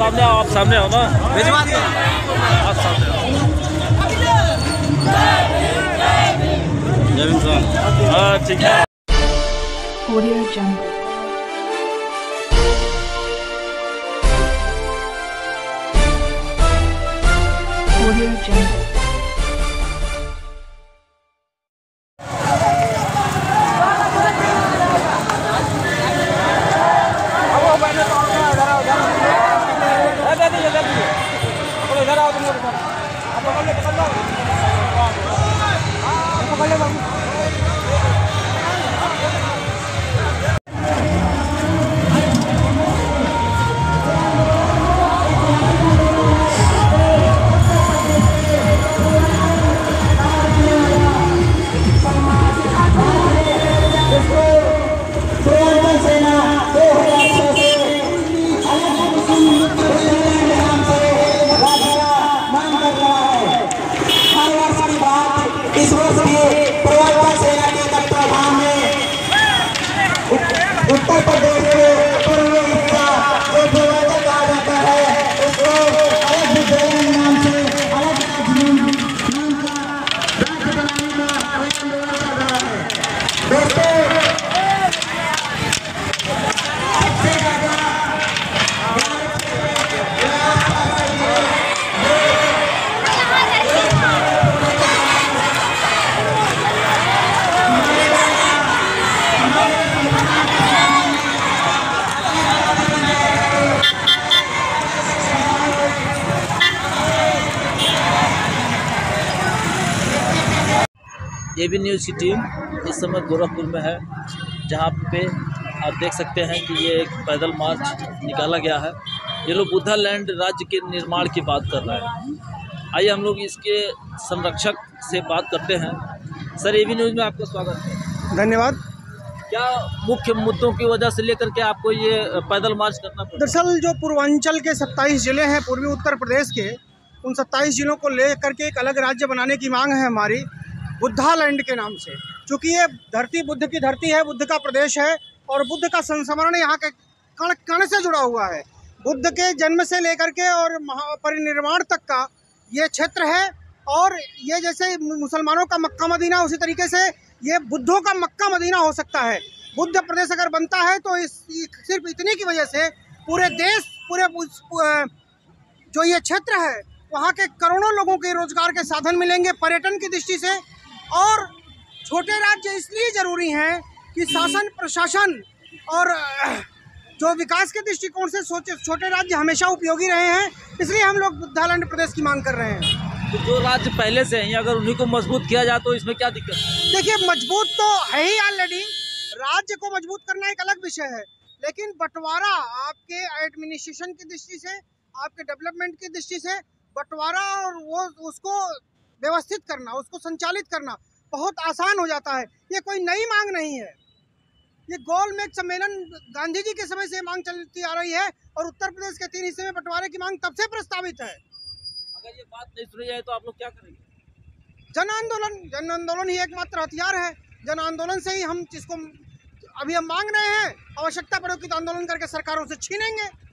सामने आओ, आप सामने आओ ना, भेजवा दिया आप सामने आओ। हाँ ठीक है। Audio jungle. Audio jungle. AB news की टीम इस समय गोरखपुर में है, जहाँ पे आप देख सकते हैं कि ये एक पैदल मार्च निकाला गया है। ये लोग बुद्धा लैंड राज्य के निर्माण की बात कर रहे हैं। आइए हम लोग इसके संरक्षक से बात करते हैं। सर, AB न्यूज़ में आपका स्वागत है। धन्यवाद। क्या मुख्य मुद्दों की वजह से लेकर के आपको ये पैदल मार्च करना पड़ा? दरअसल जो पूर्वांचल के 27 ज़िले हैं पूर्वी उत्तर प्रदेश के, उन 27 ज़िलों को ले करके एक अलग राज्य बनाने की मांग है हमारी, बुद्धा लैंड के नाम से। क्योंकि ये धरती बुद्ध की धरती है, बुद्ध का प्रदेश है और बुद्ध का संस्मरण यहाँ के कण कण से जुड़ा हुआ है। बुद्ध के जन्म से लेकर के और महापरिनिर्वाण तक का ये क्षेत्र है। और ये जैसे मुसलमानों का मक्का मदीना, उसी तरीके से ये बुद्धों का मक्का मदीना हो सकता है। बुद्ध प्रदेश अगर बनता है तो सिर्फ इतनी की वजह से पूरे देश, पूरे जो ये क्षेत्र है वहाँ के करोड़ों लोगों के रोजगार के साधन मिलेंगे पर्यटन की दृष्टि से। और छोटे राज्य इसलिए ज़रूरी हैं कि शासन प्रशासन और जो विकास के दृष्टिकोण से सोचे, छोटे राज्य हमेशा उपयोगी रहे हैं, इसलिए हम लोग बुद्धा लैंड प्रदेश की मांग कर रहे हैं। तो जो राज्य पहले से हैं, अगर उन्हीं को मजबूत किया जाए तो इसमें क्या दिक्कत? देखिए, मजबूत तो है ही ऑलरेडी, राज्य को मजबूत करना एक अलग विषय है, लेकिन बंटवारा आपके एडमिनिस्ट्रेशन की दृष्टि से, आपके डेवलपमेंट की दृष्टि से बंटवारा और वो उसको व्यवस्थित करना, उसको संचालित करना बहुत आसान हो जाता है। ये कोई नई मांग नहीं है, ये गोलमेज सम्मेलन गांधी जी के समय से मांग चलती आ रही है और उत्तर प्रदेश के 3 हिस्से में बंटवारे की मांग तब से प्रस्तावित है। अगर ये बात नहीं सुनी जाए तो आप लोग क्या करेंगे? जन आंदोलन, जन आंदोलन ही एकमात्र हथियार है। जन आंदोलन से ही हम जिसको अभी हम मांग रहे हैं, आवश्यकता पड़ो कि आंदोलन करके सरकारों से छीनेंगे।